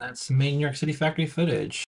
That's some main New York City factory footage.